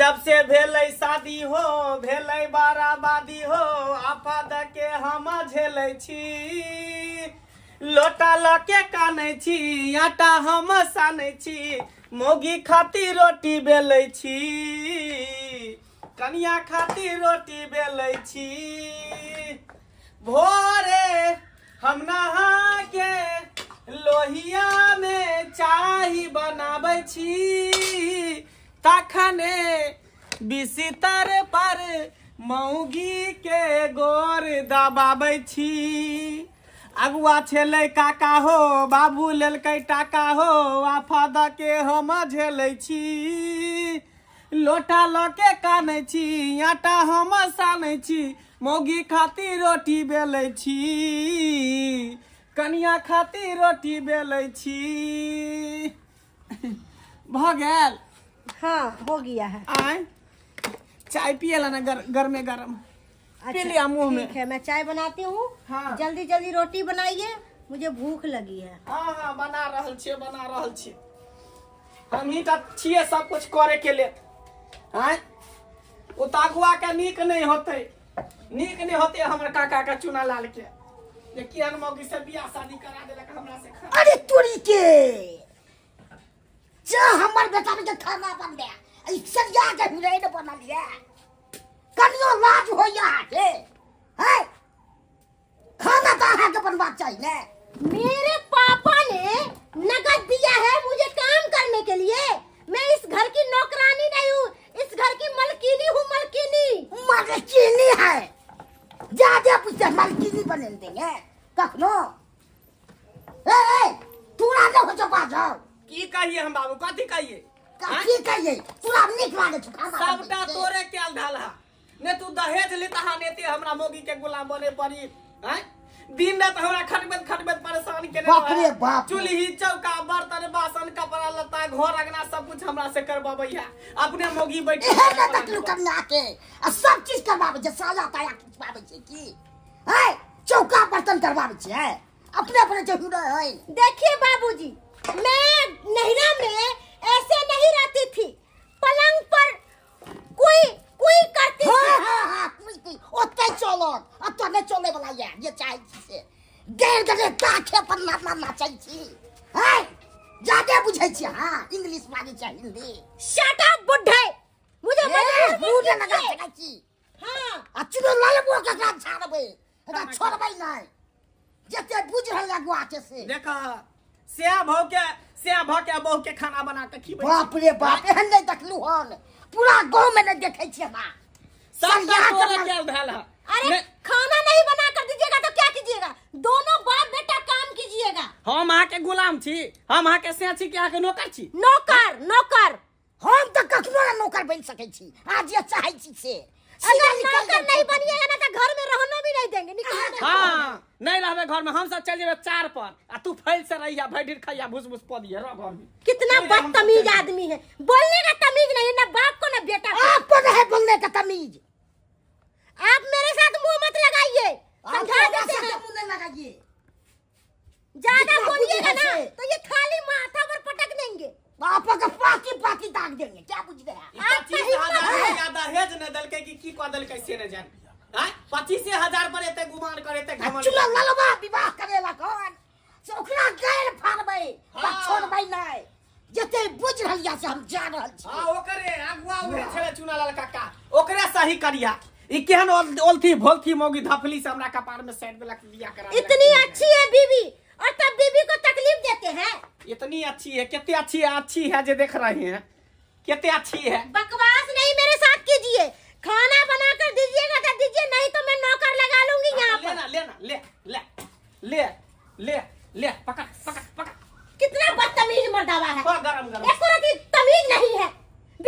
जब से भेलै शादी हो भेलै बाराबादी हो आफाद के हम झेलै छी। लोटा लके कानै छी आटा हम सानै छी मौगी खातिर रोटी बेलै छी कनिया खातिर रोटी बेलै छी। भोरे हम नहा के लोहिया में चाय बनाबै छी तखने बिस्तर पर मौगी के गोर दबाबै छी। अगुआ छेलै काका हो बाबू लेलकै टाका हो आफद के हम झेलै छी। लोटा लके कानै छी आटा हम सानै छी मौगी खातिर रोटी बेलै छी कनिया खातिर रोटी बेलै छी। भऽ गेल? हाँ हो गया है। आए चाय पिए लाना घर में गरम। अच्छा ठीक है मैं चाय बनाती हूँ। हाँ। जल्दी जल्दी रोटी बनाइए मुझे भूख लगी है। हाँ हाँ बना रहल छे। हम ही छे सब कुछ करे के लिए। आए ओ तागुआ के नीक नहीं होते हमारे काका का चुनालाल के किरण मौगी से बियाह शादी करा देलक हमरा से। अरे तोरी के हमर बेटा के खाना बन गया सरिया के हिरोइन बना लिया कनियो लाज हो जाए है। खाना तो अहा के बनवा चाहिए। मेरे पापा ने नगद दिया है मुझे काम करने के लिए। मैं इस घर की नौकरानी नहीं हूँ इस घर की मलकीनी हूँ। मलकीनी है ज्यादा पूछते मलकीनी बने देंगे कखनो। तू ना हो चुपा जाओ की कहिए हम बाबू कथी कहिए सबटा तोरे कैल ढाला ने तू दहेज लेता नेते हमरा मोगी के गुलाम बने पड़ी। दिन रात हमरा खटबत परेशान केने चूल्ही चौका बर्तन बासन कपड़ा लत्ता घर अंगना सब कुछ हमरा से करबाबैया अपने मोगी बैठे सब चीज करबाबै साला ताया करबाबै छै की है चौका बर्तन करबाबै छै अपने अपने जो है। देखिए बाबूजी मैं नहिरा में ऐसे नहीं रहती थी पलंग पर कोई करती थी। हाँ, चले वाला ये चाहिए जाके बुझे इंग्लिश मांगे चाहिए हिंदी शट अप बुड्ढे मुझे बूढ़े लगा सके छी। हां अच्छो लालबो ककरा छाड़बे एकरा छोड़बे नहीं जते बुझ रहला गुआ के से देखा से भाव के बहु के खाना बना के खिबै। बाप रे बाप एहन नै देखलु हन पूरा गांव में नै देखै छियै ना सब तोरे केल ढाला। अरे खाना नहीं बना कर दीजिएगा तो क्या कीजिएगा? दोनों बाप बेटा काम कीजिएगा। हम आ के गुलाम छी हम आ के सेछी के आ के नौकर छी। नौकर हम त कखनो नौकर बन सकै छी आज ये चाहै छी से अगर नौकर नहीं बनिएगा ना तो घर में रहना भी नहीं देंगे निकल। हां नहीं रहबे घर में हम सब चल जेबे चार पर आ तू फैल से रहिया भैडिर खइया भुसभुस प दिए रह घर में। कितना बदतमीज आदमी है बोलने का तमीज नहीं ना बाप को ना बेटा को। आपको नहीं बोलने का तमीज। आप मेरे साथ मुंह मत लगाइए समझा देते हैं मुंह नहीं लगाइए ज्यादा बोलिएगा ना तो ये खाली माथा पर पटक देंगे बाप का पाकी दाग देंगे क्या बुझ गया। आप दहेज न दलके की को दल कैसे न जान 25,000 पर एते गुमान करेते घमंड चुलल बाबा विवाह करेला कोन से ओकरा गैर फाड़बै छोड़बै नै जते बुझ रहलिया से हम जान रहल छी। हां ओकरे अगुआ उहे छले चुनालाल काका ओकरे सही करिया ई केहन ओलथी भोलथी मौगी धफली से हमरा कपार में सेट देलक बियाह करा। इतनी अच्छी है बीवी और तब बीवी को तकलीफ देते हैं। इतनी अच्छी है कितनी अच्छी है जे देख रहे हैं कितनी अच्छी है। बकवास नहीं मेरे साथ कीजिए खाना बना कर दीजिएगा तो दीजिए नहीं तो मैं नौकर लगा लूंगी यहाँ पर। ले पकड़ कितना बदतमीज मर्दावा है। गरम इसको रति तमीज नहीं है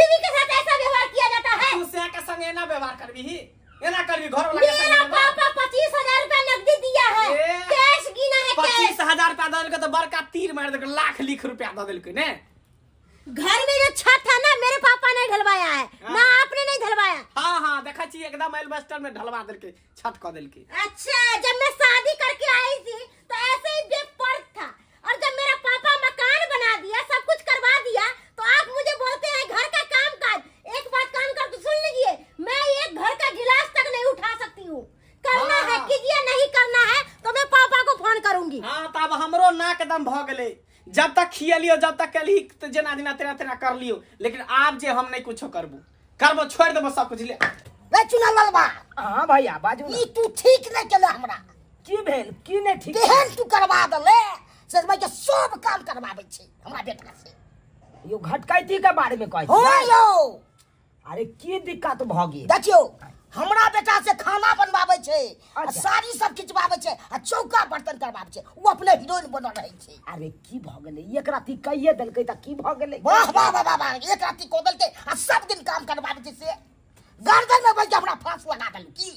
बीवी के साथ ऐसा व्यवहार किया जाता है। दूसरे के संग एना व्यवहार करबी एना करबी घर वाला। मेरा पापा 25,000 रुपया नकदी दिया है कैश गिना है। 25,000 रुपया दल के तो बड़का तीर मार दे लाख लिख रुपया द देलकै ने। घर में जो छत है ना मेरे पापा ने ढलवाया है ना आपने नहीं ढलवाया। हाँ हाँ देखा चाहिए एकदम एल्बेस्टर में ढलवा दिल के छत को दिल के। अच्छा जब मैं शादी करके आई थी तो ऐसे ही बेपर्द था और जब मेरा पापा मकान बना दिया सब कुछ करवा दिया तो आप मुझे बोलते हैं घर का काम काज एक बात एकदम भ गए। जब तक खियलियो जब तक कलही जेना जेना तेना तेना कर लियो, लेकिन आब जे हम नहीं कुछो करबो छोड़ देबो सब कुछ। ले ए चुनालाल बा, हां भैया बाजू ई तू ठीक नहीं केला हमरा। की भेल की नहीं ठीक केहन तू करवा दले से भाई के सब काम करवाबै छै हमरा बेटा से। यो घटकाइती के बारे में कहै हो यो, अरे की दिक्कत भ गेल? देखियो हमरा बेटा से खाना बनवाबै छै, साड़ी सब खिचवाबै छै, चौका बर्तन करवाबै छै, वो अपने हीरोइन बनल रहै छै। अरे की भ गेलै? एक राति कहिए देलकै त की भ गेलै? वाह वाह वाह, एक राति को देलकै आ सब दिन काम करवाबै छै से गर्दन में बैठ के हमरा फांस लगा देलू की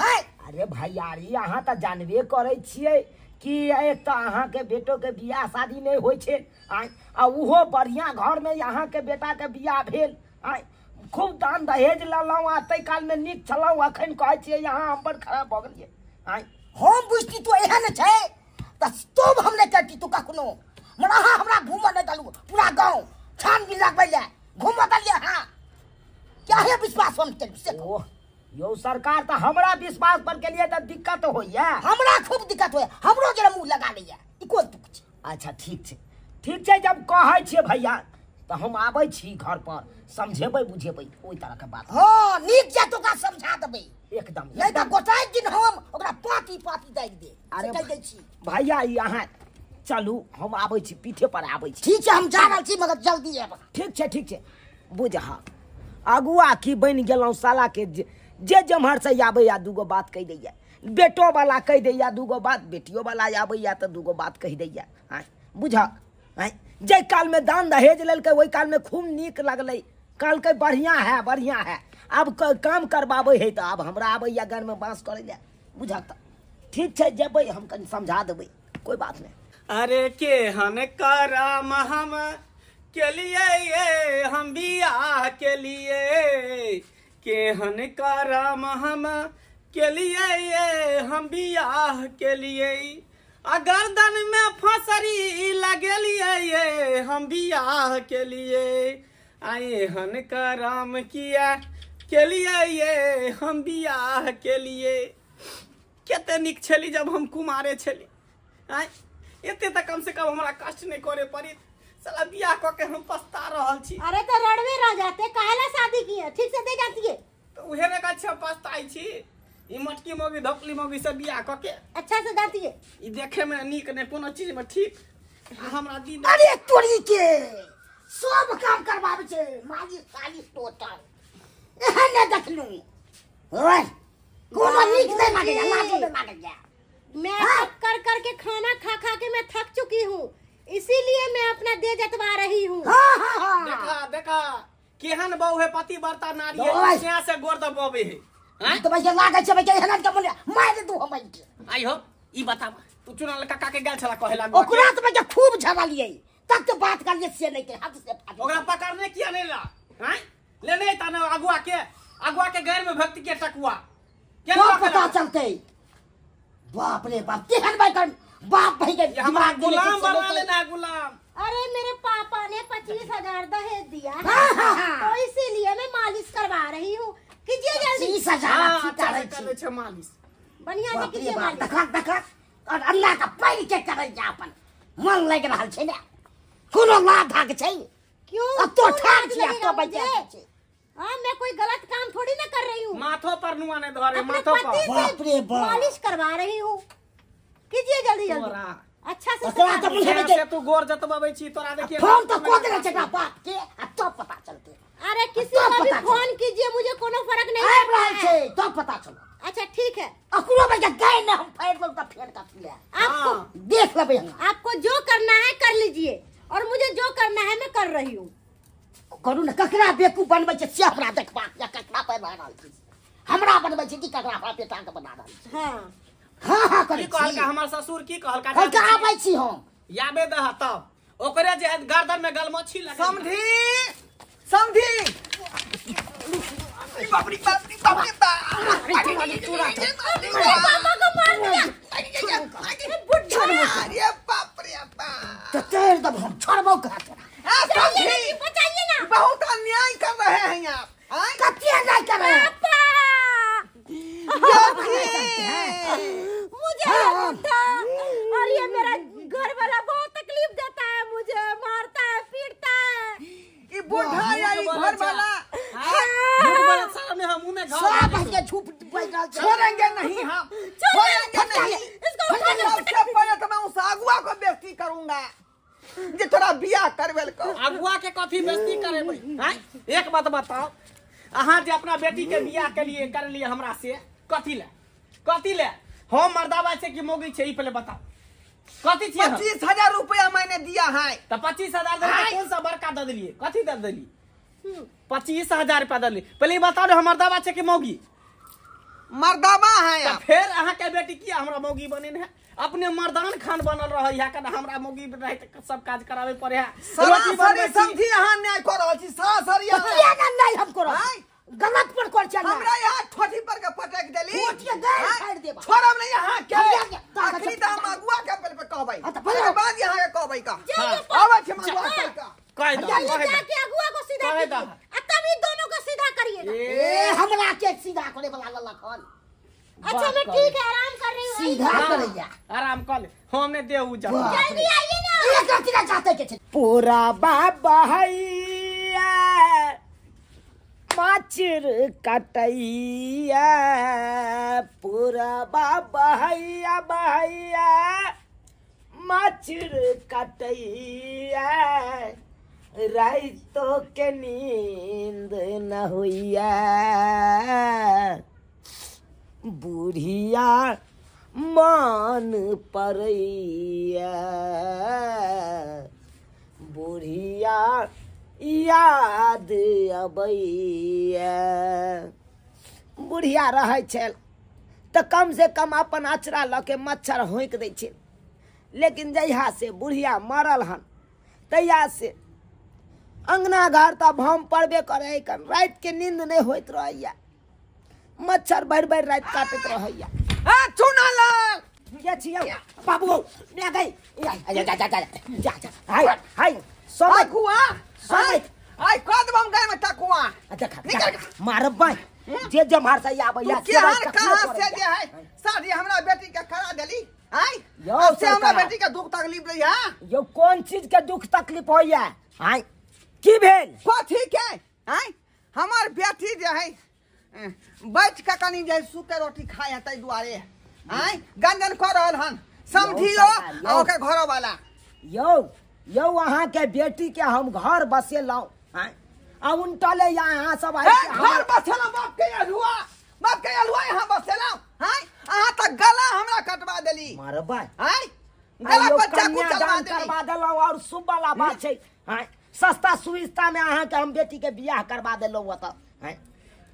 है। अरे भैयारी अहाँ त जानबे करै छियै कि एक तो अहाँ के बेटो के बियाह शादी नहीं होइ छै आ उहो बढ़िया घर में अहाँ के बेटा के बियाह भेल, खूब दान दहेज ललौं आ तै काल में नीक छलौं, अखन कहै छियै यहाँ हम पर खराब भ गेलियै। आइ हम बुझती तो एहन छै त तोब हम नै करती तू कखनो मना। हमरा घूम नै दलू, पूरा गांव छान भी लगबै ले घूम दलियै। हां क्या है विश्वास हम ते से ओ यो सरकार त हमरा विश्वास पर के लिए त दिक्कत होइए, हमरा खूब दिक्कत होइए, हमरो जे मुंह लगा लैया ई कोन दुख छै। अच्छा ठीक छै ठीक छै, जब कहै छियै भैया तो हम आबै छी घर पर, समझेबै बुझेबै ओइ तरह के बात। हां नीक जे तोका समझा देबै एकदम, नहीं त गोटाई दिन हम ओकरा पाती पाती दाइ दे। अरे दै छी भैया ई अहाँ चलू, हम आबै छी पीठे पर आबै छी। ठीक छै हम जा रहल छी मगर जल्दी आब। ठीक छै बुझ। हां अगुआ की बनि गेलौं साला के, जे जमहर से आबै या दूगो बात कहि दैया, बेटो वाला कहि दैया दूगो बात, बेटियो वाला आबै या त दूगो बात कहि दैया। हां बुझ, जे काल में दान दहेज ललकै ओहि काल में खूब नीक लगलै, कहलकै बढ़िया है बढ़िया है, अब काम करवाबै है त अब हमरा आबैया घर में बाँस करै ले। बुझ त ठीक छै, जेबै हम कनि समझा देबै, कोई बात नहीं। अरे केहन करम हम के लिए ये हम बियाह के लिए, केहन करम हम के लिए ये हम बियाह के लिए, गर्दन में फसरी लगेलिए हम बियाह के लिए, आए हन करम किया के लिए ये हम बियाह के लिए। कते निक छली जब हम कुमारे छली, आए एते त कम से कम हमरा कष्ट नहीं करे पड़ी, साला बियाह क के हम पछता रहल छी। अरे त रड़वे रह जाते काहेला शादी किए, ठीक से दे जातिए तो उहे में अच्छा पछताई छी। ई मटकी मोगी धपली मोगी सब बियाह क के अच्छा से दातिए, ई देखे में नीक नहीं कोनो चीज में ठीक हमरा दिन। अरे तोरी के सब काम करवावे छे माजी साली टोटल एहन न देखलू ओय कोनो नीक नहीं मांगे जा, लाजो में मांगे जा। मैं कर के खाना खा के मैं थक चुकी हूं, इसीलिए मैं अपना दे जतवा रही हूं। हां हां देखा देखा केहन बहु है, पति बर्ता नारी है, यहाँ से गोर दबावे है। हां तो भैया लागे छै भैया हलन के मन मार दू हम के। आई हो ई बतावा तू चुनाल काका के गेल छला कहे लागो ओकरा त भैया खूब झगड़ा लिए तब तो बात कर लिए से नहीं के हाथ से फाड़ ओकरा पकड़ने किया नहीं ला। हां लेने त न अगुआ के घर में भक्ति के टकुआ के तो पता चलते। बाप रे बाप केहन भाई कर बाप भाई के हमारा गुलाम बना लेना गुलाम। अरे मेरे पापा ने 25,000 दहेज दिया तो इसीलिए मैं मालिश करवा रही हूँ। कीजिए जल्दी 30,000 करे छे मालिश बढ़िया से कीजिए मालिश। देखा देखा और अल्लाह का पैर के करे जा अपन मन लग रहल छे ने कोनो लाधा के छै क्यों तो ठार किया तो बजे। हां मैं कोई गलत काम थोड़ी ना कर रही हूं, माथों पर नुआ ने धरे माथों पर। बाप रे बाप मालिश करवा रही हूं, कीजिए जल्दी जल्दी अच्छा से। तोरा त मुझे से तू गोर जतबाबै छी तोरा देखिए फोन तो को दे छे बाप के आ तो पता चलते। अरे किसी को भी फोन कीजिए मुझे कोनो फर्क नहीं पड़ता है तो पता चलो। अच्छा ठीक है अकरो भैया गए ना हम फाड़ दो तो फेर का ले आपको देख लेबै हम। आपको जो करना है कर लीजिए और मुझे जो करना है मैं कर रही हूं। करू ना ककरा बेकूफ बनबै छै से हमरा देखबा या ककरा पे बना रहल छी हमरा बनबै छै कि ककरा हमरा बेटा के बना रहल छी। हां हां हां करी कहल का हमर ससुर की कहल का कहल का आबै छी हम याबे दह तब ओकरे जे गर्दन में गलमोछी लगा समझी समझी। अरे बाप रे बाप रे बाप रे अरे मारी पूरा पापा को मार दिया। अरे बुड्ढा अरे बाप रे बाप तेरे दब हम छोड़बो का तोरा समझी बचाइए ना। बहुत अन्याय कर रहे हैं आप। हां कत्या अन्याय कर रहे हैं पापा मुझे उठा और ये मेरा घर वाला बूढ़ा आई घर वाला सब आके छुप बैठा छोड़ेंगे नहीं हम छोड़ेंगे नहीं इसको सबसे पहले तो मैं उस अगुआ को बेइज्जती करूंगा जे तोरा बियाह करवेल को अगुआ के कथी बेइज्जती करे भाई हैं एक बात बताओ अहां जे अपना बेटी के बियाह के लिए कर लिए हमरा से कथी ले हम मर्दावा से कि मोगी छै ई पहले बताओ कथी छै 25000 रुपया मैंने दिया है तो 25000 दे कौन सा बड़का दे दिए कथी दे दिए 25000 रुपया दे दिए पहले बताओ हम मर्दावा छै कि मोगी मर्दावा है फिर अहां के बेटी की हमरा मोगी बनिन है अपने मर्दान खान बनल रहै है कना हमरा मोगी रहै त सब काज करावे पड़े है रोटी बने समझी अहां न्याय करल छी सासरिया किया गंदाई हम करब गलत पर कर चल हमरा यहां ठोठी पर के पटक देली ठोठी दे फाड़ देब छोड़ब नहीं अहां के आखरी त हम अगुआ के पर पे कहबै त बाद यहां के कहबै का आबै छी मगुआ के कह दो के अगुआ को सीधा कह दो आ तभी दोनों को सीधा करिए ए हमरा के सीधा करे वाला लखन अच्छा मैं ठीक है आराम कर रही हूं सीधा कर जा आराम कर ले हमने देहू जा जल्दी आइए ना ये कचरा चाहते के पूरा बाबा हैया माचिर कटैया पूरा बाबा हैया भैया माचिर कटैया रातों के नींद न होइया बुढ़िया मान परैया बुढ़िया याद अबैया बुढ़िया रह तो कम से कम अपन अचरा ल के मच्छर होंक दै छै लेकिन जहिया से बुढ़िया मरल हन तहिया से अंगना घर त भम पड़बे करे रात के नींद नहीं होत रहैया मच्छर भर भर रात काटत रहैया ए चुनालाल के छियै बाबू मैं गई जा हाय हाय समय कुआ समय हाय कदम गए में टकुआ निकल मारब भाई जे जमार से आबैया से कहां से जे है साड़ी हमरा बेटी के करा देली हाय अब से हमरा बेटी के दुख तकलीफ रही है यो कोन चीज के दुख तकलीफ होइया हाय की भेल कथी के हाय हमर बेटी जे है बैठ के कनी जे सूखे रोटी खाए तै दुआरे आय गंदन कर रहल हन समझियो ओके घर वाला यौ यौ अहां के बेटी के हम घर बसेलौ आय आ उनटले यहां सब आय घर बसेलौ बाप के अलुआ यहां बसेलौ आय अहां त गला हमरा कटवा देली मारबा आय गला बच्चा को करवा देलौ और सुबला बात छै आय सस्ता सुविस्ता में अहां के हम बेटी के बियाह करवा देलौ त आय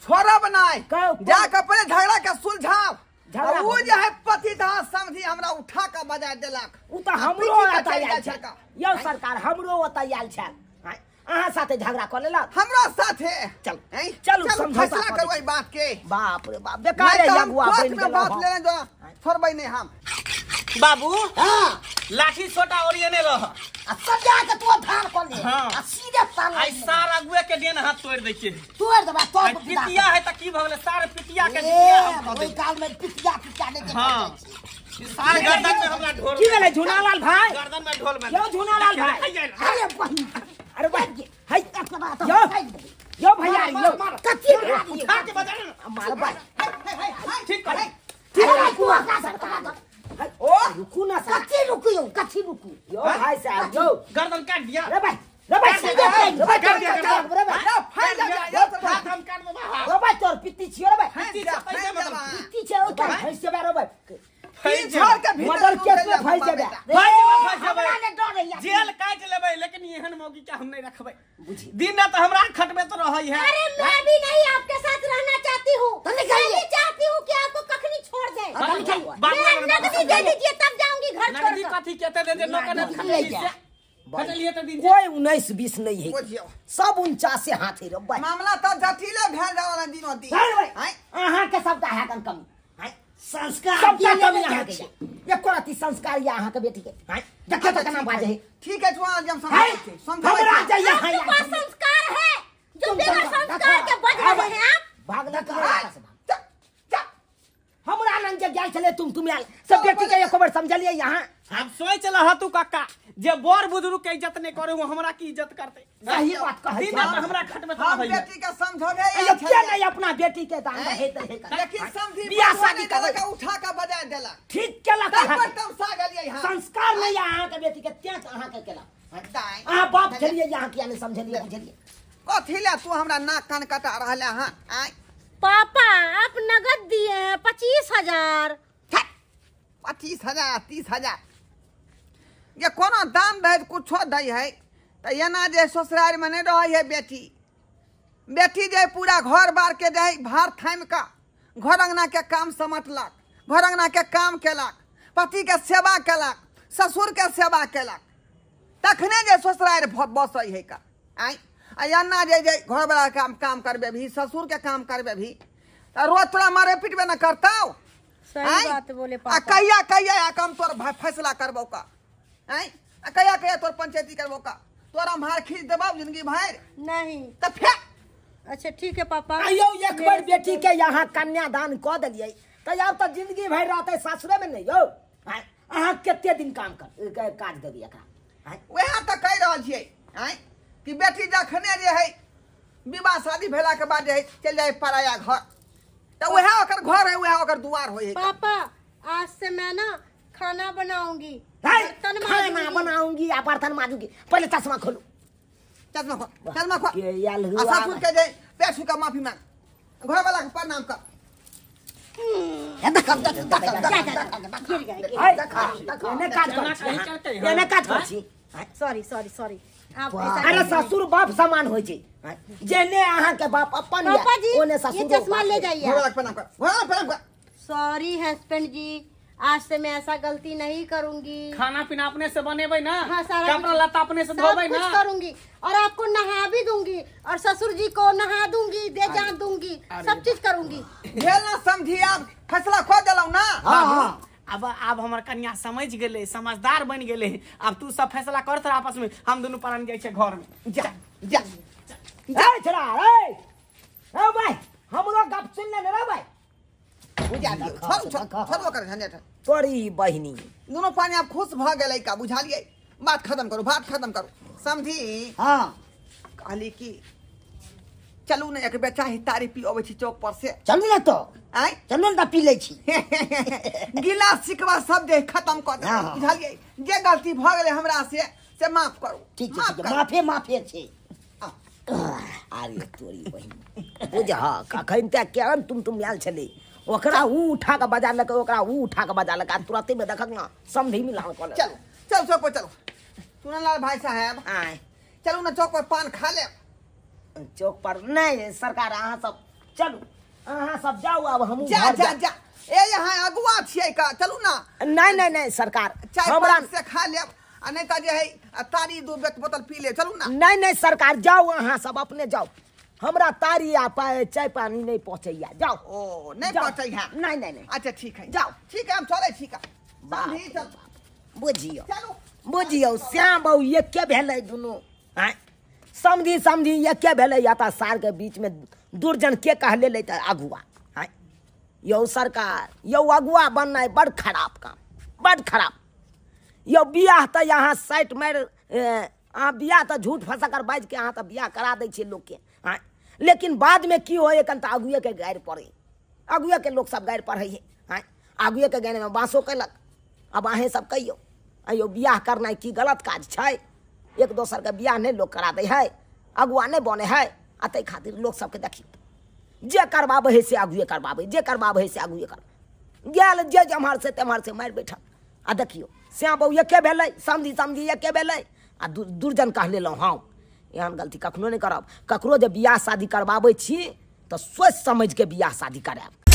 छोरा बनाए जा के अपने झगड़ा के सुलझाओ वो जो है पतिदास समझी हमरा उठा के बजा देलक उ त हमरो आता आयल छ यो सरकार हमरो आता आयल छ अहा साथे झगड़ा कर लेला हमरा साथे चल चल समझौता करबै बात के बाप रे बाप बेकार लगुआ बन गेल बात लेने दो छोड़बै नहीं हम बाबू हां लाठी छोटा ओरियने रह आ सजा के तू धार कर ले आ सीधे साल आई सारा अगुए के देन हाथ तोड़ दे के तोड़ देबा तो पिटिया है त की भगले सारे पिटिया के दिया हम ओई काल में पिटिया ने के हां सारे गर्दन में हमरा ढोल की भेलै झुनालाल भाई गर्दन में ढोल में यो झुनालाल भाई अरे अरे भाई हई तकबा तो यो भैया यो कच्ची उठा के बजा मार भाई ठीक कर ठीक कर ओ रुकू ना सा कच्ची रुकू यो भाई साहब यो गर्दन काट दिया रे भाई सीधा कर दिया रे भाई ना फाड़ दिया यो हाथ हम काट में रे भाई तोर पिट्टी छियो रे भाई पिट्टी छै ओ त फैस जेबा रे भाई फैस झाड़ के भीतर केस में फैस जेबा हमरा डर है जेल काट लेबै लेकिन एहन मौगी के हम नहीं रखबै बुझी दिन त हमरा खटबे त रहै है अरे मैं भी नहीं आपके साथ रहना चाहती हूं तो निकलिए चाहती हूं कि आपको कखनी छोड़ दे दे दीजिए तब जाऊंगी घर छोड़ के कथी कहते दे नो कने ले जा बदलिए त दिन कोई 19 20 नहीं है सब 49 से हाथ है रब्बा मामला त जटिल भेल जाला दिनो दिन हां अहां के सब दा हगन कमी हां संस्कार सब कमी आ गई एकोराती संस्कार या अहां के बेटी के हां देखियो त केना बाजे है ठीक है जुआ हम समझा चाहिए हां संस्कार है जो बिना संस्कार के बज रहे हैं आप भागना कर हमरा नन जगह सोच चले तुम आल सब व्यक्ति के एक बार समझ लिया यहाँ हम सोच चला हा तू काका जे बड़ बुजुर्ग के इज्जत नहीं करे वो हमरा की इज्जत करते सही बात कह दिन हमरा खट में था भैया बेटी के समझोगे ये क्या नहीं अपना बेटी के दान रहे त लेकिन समझी बियाह शादी का उठा का बजा देला ठीक केला पर तुम सागलिए यहां संस्कार नहीं यहां के बेटी के त्याग अहा के केला हटाए आ बाप चलिए यहां के हमें समझलिए बुझलिए कथिला तू हमरा नाक कान कटा रहला हां आय पापा आप नगद दिए 25,000 25,000 30,000 ये कोनो दाम भाई कुछ दई है तो एना जे ससुराल में नहीं रही है बेटी बेटी जे पूरा घर बार के दे भार थाम का घर अंगना के काम समटलक घर अंगना के काम केलक पति के सेवा केलक ससुर के सेवा केलक तखने जे ससुराल बस है का आई एना जे घर बड़ा काम करबे भी ससुर के काम करबे भी रोज थोड़ा मारे पीटबे न करता सही बात बोले पापा कहिया कहिया काम तोर फैसला करबो का आई कहिया कहिया तोर पंचायती करबो का तोर हम हार खींच देबो जिंदगी भर नहीं त फे अच्छा ठीक है पापा आयो एक बार बेटी के यहां कन्यादान क देलियै त अब त जिंदगी भर रहतै सासुरे में नहीं हो अहा कते दिन काम कर काट देबी का वहां त कह रहल छियै आई कि बेटी जखने जे है विवाह शादी भेला के बाद जे चल जाए पराया घर तो वह ओकर घर है वह ओकर द्वार होए पापा आज से मैं ना खाना बनाऊंगी बर्तन खाना बनाऊंगी या बर्तन माजूंगी पहले चश्मा खोलो चश्मा खोल के याल हुआ सासुर के जे पैसु का माफी मांग घर वाला के प्रणाम कर ये देखा देखा सॉरी अरे ससुर बाप समान हो जे जेने आहा के बाप अपन या ओने ससुर ये चश्मा ले जाइए सॉरी हस्बैंड जी आज से मैं ऐसा गलती नहीं करूंगी। खाना पीना अपने से बनेबे ना हां सारा कपड़ा लता अपने से धोबे ना कुछ करूंगी और आपको नहा भी दूंगी और ससुर जी को नहा दूंगी दे जान दूंगी सब चीज करूंगी भेल ना समझी आप फैसला खो देलौ ना हां हां अब हमार कन्या समझ गए समझदार बन गए अब तू सब फैसला कर तोरा आपस में हम दोनों परान जाए छे घर में जा जा ए छोरा ए ओ भाई हमरो गप सुन ले रे भाई बुझा दे छोरो कर झंझट तोरी बहिनी दोनों पानी आप खुश भ गेलै का बुझालिए बात खत्म करू समझी हां कहली की चलू ने एक बेचा ही तारी पी अबे छी चौक पर से चल ले तो आई चल ना पी ले छी गिला सिकवा सब दे खत्म कर दे बुझलिए जे गलती भ गेले हमरा से माफ करू ठीक है माफे छी आरे तोरी बहिन बुझह कखन तक केन तुम आयल छली ओकरा उ उठा के बजा लक तुरते में देखक ना समझी मिला कर चल चौक पर चलो चुनालाल भाई साहब आए चलू ना चौक पर पान खा ले चौक पर नहीं सरकार अहा सब चलू अहा सब जाओ अब हम जा जा जा ए यहां अगुआ छियै का चलू ना नहीं सरकार हमरा से खा लेब आ नहीं त जे है तारी दो बोतल पी ले चलू ना नहीं सरकार जाओ अहा सब अपने जाओ हमरा तारी आ पाए चाय पानी नहीं पहुंचैया जाओ ओ नहीं पहुंचैया नहीं अच्छा ठीक है जाओ ठीक है हम चले ठीक है समझी सब बुझियो चलू बुझियो श्याम बाबू ये के भेलै दुनु हां समझी एके भेलै याता सार के बीच में दुर्जन के कह ले त अगुआ हाय यौ सरकार यौ अगुआ बनना बड़ खराब काम बड़ खराब यौ बियाह त यहाँ साइट मार आ बियाह त झूठ फसा कर बाज के यहाँ त बियाह करा दै छै लोग के हाय लेकिन बाद में की होए एकन त अगुए के गायर पड़े अगुए के लोग सब गायर पड़ै है हाय अगुए के गाने में बाँसो कलक अब अहें सब कहियो अयो बियाह करना की गलत काज छै एक दोसर के बियाह नहीं लोग करा दे है अगुआ नहीं बने है आ ते खातिर लोग सबके देखी जे करवाबे है से अगुए करवाबे जे करवाबे है से अगुए कर गैल जे जमहर से तेमहर से मार बैठल आ देखियो श्याम बाबू एके भेलै समझी एके भेलै आ दुर्जन कह लेलौ हां एहन गलती कखनो नहीं करब ककरो जे बियाह शादी करवाबे छी त सोच समझ के बियाह शादी करायब।